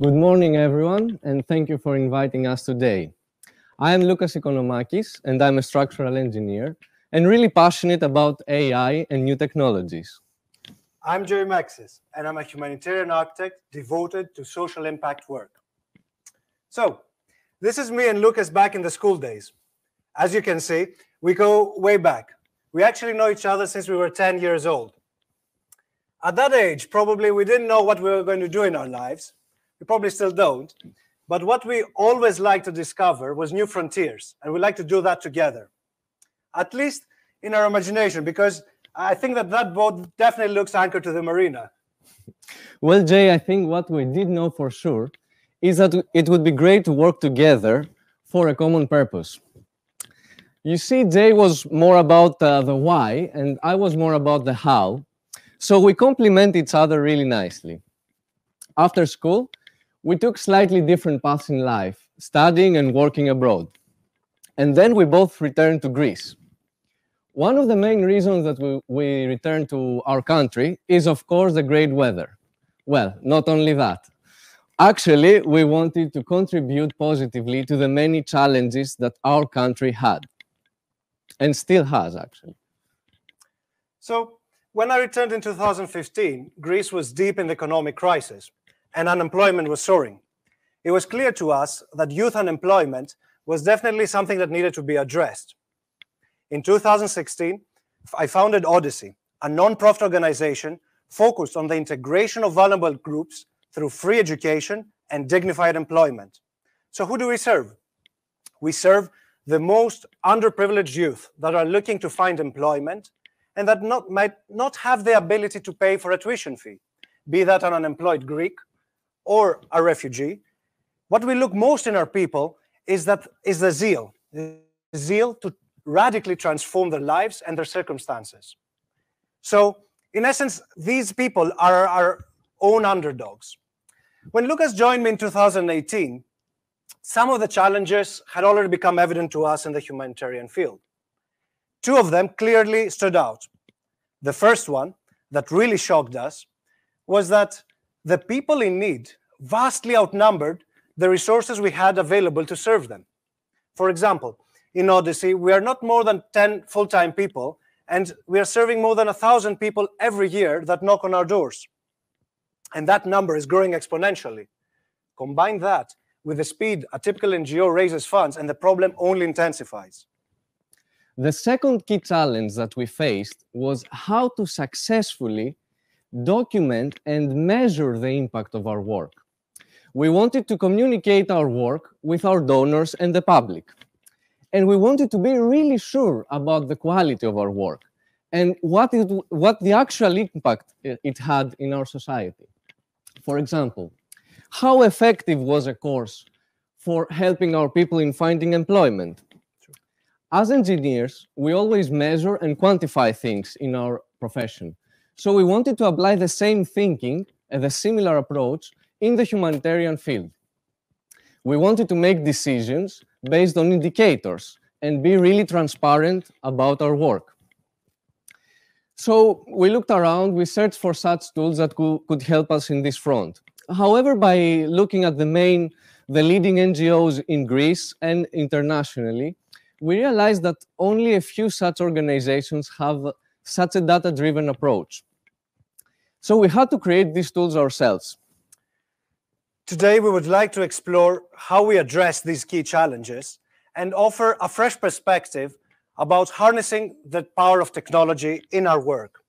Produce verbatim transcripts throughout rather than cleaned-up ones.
Good morning, everyone, and thank you for inviting us today. I am Loukas Oikonomakis, and I'm a structural engineer and really passionate about A I and new technologies. I'm Jai Mexis, and I'm a humanitarian architect devoted to social impact work. So, this is me and Loukas back in the school days. As you can see, we go way back. We actually know each other since we were ten years old. At that age, probably we didn't know what we were going to do in our lives. We probably still don't, but what we always like to discover was new frontiers, and we like to do that together, at least in our imagination, because I think that that boat definitely looks anchored to the marina. Well, Jay, I think what we did know for sure is that it would be great to work together for a common purpose. You see, Jay was more about uh, the why, and I was more about the how, so we complement each other really nicely. After school, we took slightly different paths in life, studying and working abroad. And then we both returned to Greece. One of the main reasons that we, we returned to our country is, of course, the great weather. Well, not only that. Actually, we wanted to contribute positively to the many challenges that our country had. And still has, actually. So, when I returned in two thousand fifteen, Greece was deep in the economic crisis, and unemployment was soaring. It was clear to us that youth unemployment was definitely something that needed to be addressed. In two thousand sixteen, I founded Odyssey, a non-profit organization focused on the integration of vulnerable groups through free education and dignified employment. So who do we serve? We serve the most underprivileged youth that are looking to find employment and that not, might not have the ability to pay for a tuition fee, be that an unemployed Greek or a refugee. What we look most in our people is that is the zeal, the zeal to radically transform their lives and their circumstances. So, in essence, these people are our own underdogs. When Loukas joined me in two thousand eighteen, some of the challenges had already become evident to us in the humanitarian field. Two of them clearly stood out. The first one that really shocked us was that the people in need vastly outnumbered the resources we had available to serve them. For example, in Odyssey, we are not more than ten full-time people, and we are serving more than one thousand people every year that knock on our doors. And that number is growing exponentially. Combine that with the speed a typical N G O raises funds, and the problem only intensifies. The second key challenge that we faced was how to successfully document and measure the impact of our work. We wanted to communicate our work with our donors and the public. And we wanted to be really sure about the quality of our work and what, it, what the actual impact it had in our society. For example, how effective was a course for helping our people in finding employment? As engineers, we always measure and quantify things in our profession. So we wanted to apply the same thinking and a similar approach in the humanitarian field. We wanted to make decisions based on indicators and be really transparent about our work. So we looked around, we searched for such tools that could help us in this front. However, by looking at the main, the leading N G Os in Greece and internationally, we realized that only a few such organizations have such a data-driven approach. So we had to create these tools ourselves. Today, we would like to explore how we address these key challenges and offer a fresh perspective about harnessing the power of technology in our work.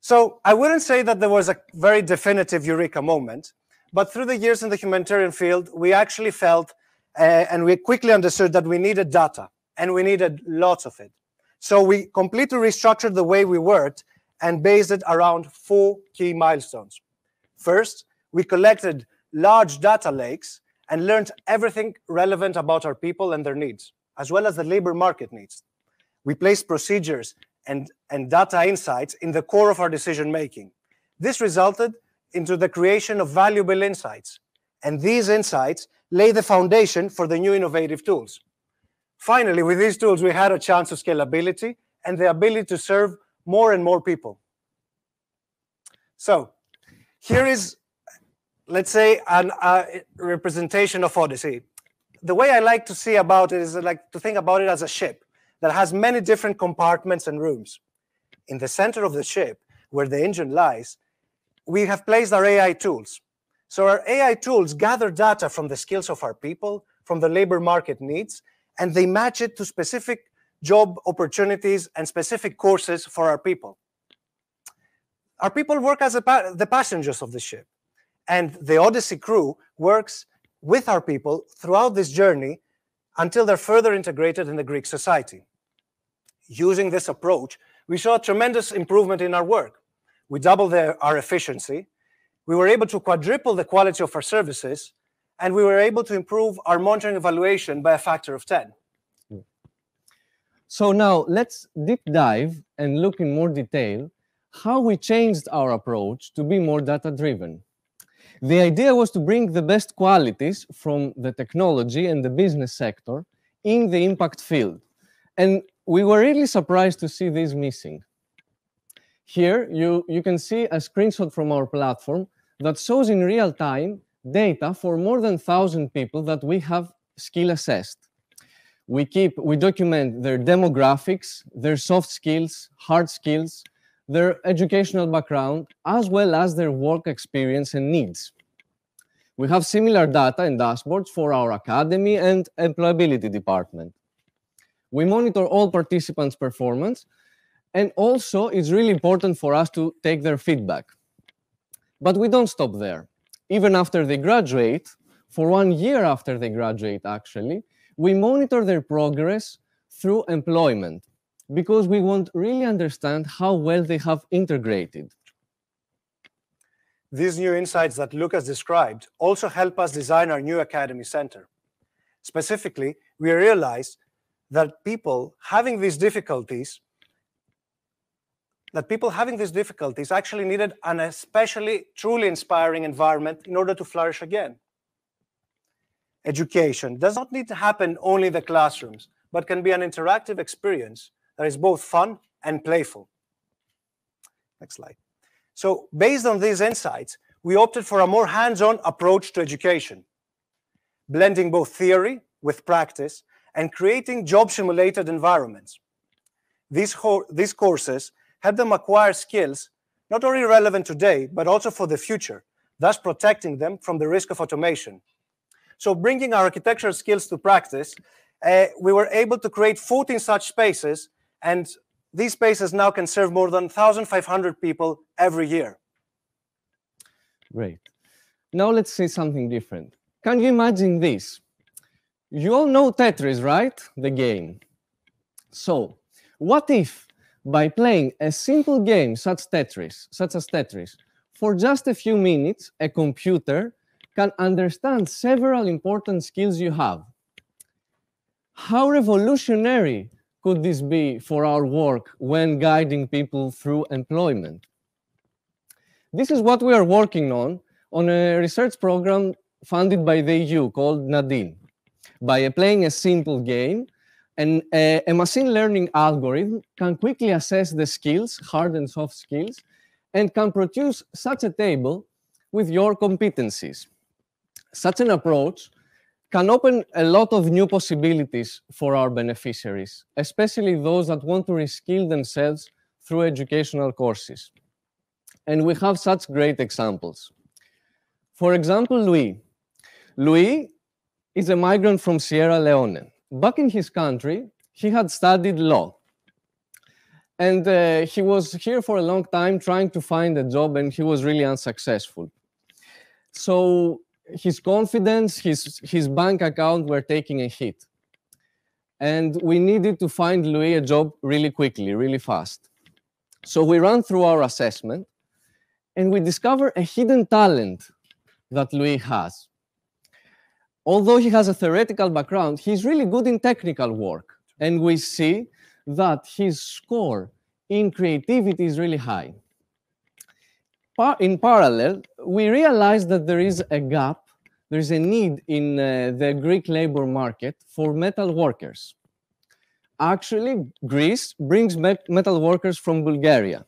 So I wouldn't say that there was a very definitive eureka moment, but through the years in the humanitarian field, we actually felt uh, and we quickly understood that we needed data, and we needed lots of it. So we completely restructured the way we worked and based it around four key milestones. First, we collected large data lakes and learned everything relevant about our people and their needs, as well as the labor market needs. We placed procedures and, and data insights in the core of our decision-making. This resulted into the creation of valuable insights, and these insights lay the foundation for the new innovative tools. Finally, with these tools, we had a chance of scalability and the ability to serve more and more people. So, here is let's say, a uh, representation of Odyssey. The way I like to see about it is I like to think about it as a ship that has many different compartments and rooms. In the center of the ship, where the engine lies, we have placed our A I tools. So our A I tools gather data from the skills of our people, from the labor market needs, and they match it to specific job opportunities and specific courses for our people. Our people work as a pa the passengers of the ship, and the Odyssey crew works with our people throughout this journey until they're further integrated in the Greek society. Using this approach, we saw a tremendous improvement in our work. We doubled the, our efficiency, we were able to quadruple the quality of our services, and we were able to improve our monitoring evaluation by a factor of ten. So now let's deep dive and look in more detail how we changed our approach to be more data-driven. The idea was to bring the best qualities from the technology and the business sector in the impact field. And we were really surprised to see these missing. Here you, you can see a screenshot from our platform that shows in real time data for more than one thousand people that we have skill assessed. We keep, we document their demographics, their soft skills, hard skills, their educational background, as well as their work experience and needs. We have similar data and dashboards for our academy and employability department. We monitor all participants' performance, and also it's really important for us to take their feedback. But we don't stop there. Even after they graduate, for one year after they graduate actually, we monitor their progress through employment, because we want to really understand how well they have integrated. These new insights that Loukas described also help us design our new Academy Center. Specifically, we realized that people having these difficulties, that people having these difficulties actually needed an especially truly inspiring environment in order to flourish again. Education does not need to happen only in the classrooms, but can be an interactive experience that is both fun and playful. Next slide. So based on these insights, we opted for a more hands-on approach to education, blending both theory with practice and creating job-simulated environments. These, these courses help them acquire skills not only relevant today, but also for the future, thus protecting them from the risk of automation. So bringing our architectural skills to practice, uh, we were able to create fourteen such spaces, and these spaces now can serve more than one thousand five hundred people every year. Great. Now let's see something different. Can you imagine this? You all know Tetris, right? The game. So what if by playing a simple game such, Tetris, such as Tetris for just a few minutes, a computer can understand several important skills you have? How revolutionary could this be for our work when guiding people through employment? This is what we are working on, on a research program funded by the E U called Nadine. By playing a simple game, and a, a machine learning algorithm can quickly assess the skills, hard and soft skills, and can produce such a table with your competencies. Such an approach can open a lot of new possibilities for our beneficiaries, especially those that want to reskill themselves through educational courses. And we have such great examples. For example, Louis. Louis is a migrant from Sierra Leone. Back in his country, he had studied law. And uh, he was here for a long time trying to find a job, and he was really unsuccessful. So his confidence, his, his bank account were taking a hit. And we needed to find Louis a job really quickly, really fast. So we ran through our assessment and we discover a hidden talent that Louis has. Although he has a theoretical background, he's really good in technical work. And we see that his score in creativity is really high. In parallel, we realized that there is a gap, there is a need in uh, the Greek labor market for metal workers. Actually, Greece brings met metal workers from Bulgaria.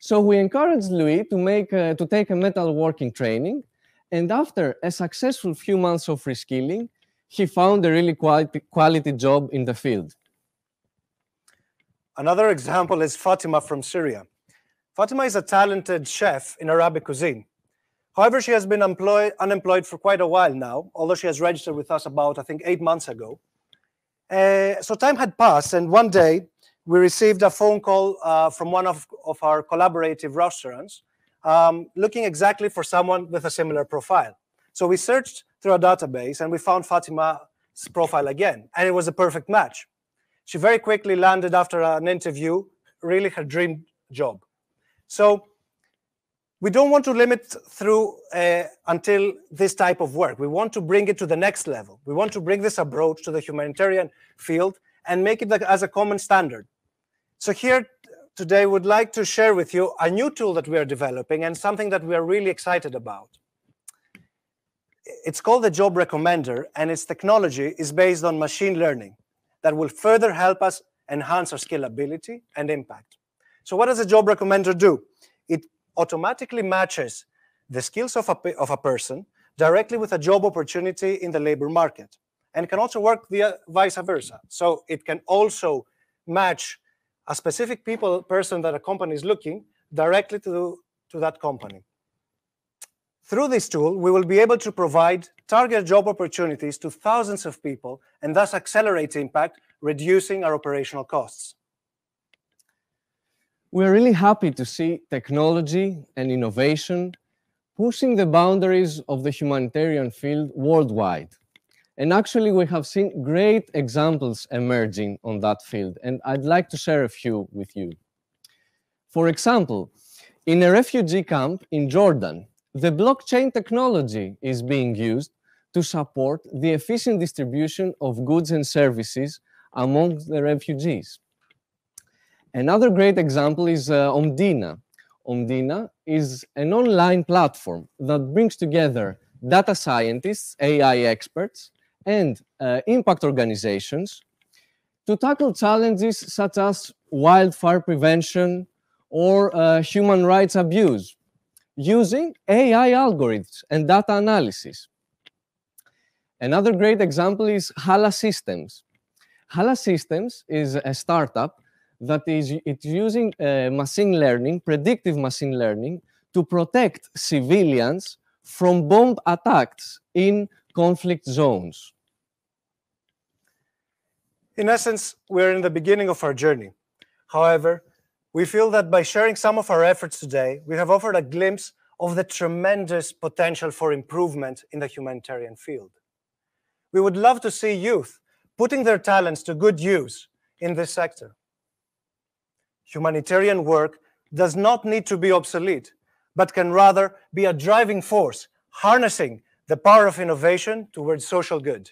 So we encouraged Louis to make uh, to take a metalworking training, and after a successful few months of reskilling, he found a really quality, quality job in the field. Another example is Fatima from Syria. Fatima is a talented chef in Arabic cuisine. However, she has been employed, unemployed for quite a while now, although she has registered with us about, I think, eight months ago. Uh, so time had passed, and one day we received a phone call uh, from one of, of our collaborative restaurants um, looking exactly for someone with a similar profile. So we searched through a database and we found Fatima's profile again, and it was a perfect match. She very quickly landed, after an interview, really her dream job. So we don't want to limit through uh, until this type of work. We want to bring it to the next level. We want to bring this approach to the humanitarian field and make it as a common standard. So here today we'd like to share with you a new tool that we are developing and something that we are really excited about. It's called the Job Recommender, and its technology is based on machine learning that will further help us enhance our scalability and impact. So what does a Job Recommender do? It automatically matches the skills of a, of a person directly with a job opportunity in the labor market, and can also work via vice versa. So it can also match a specific people person that a company is looking directly to, to that company. Through this tool, we will be able to provide target job opportunities to thousands of people and thus accelerate impact, reducing our operational costs. We're really happy to see technology and innovation pushing the boundaries of the humanitarian field worldwide. And actually, we have seen great examples emerging on that field, and I'd like to share a few with you. For example, in a refugee camp in Jordan, the blockchain technology is being used to support the efficient distribution of goods and services among the refugees. Another great example is uh, Omdina. Omdina is an online platform that brings together data scientists, A I experts, and uh, impact organizations to tackle challenges such as wildfire prevention or uh, human rights abuse, using A I algorithms and data analysis. Another great example is Hala Systems. Hala Systems is a startup that is it's using uh, machine learning, predictive machine learning, to protect civilians from bomb attacks in conflict zones. In essence, we're in the beginning of our journey. However, we feel that by sharing some of our efforts today, we have offered a glimpse of the tremendous potential for improvement in the humanitarian field. We would love to see youth putting their talents to good use in this sector. Humanitarian work does not need to be obsolete, but can rather be a driving force, harnessing the power of innovation towards social good.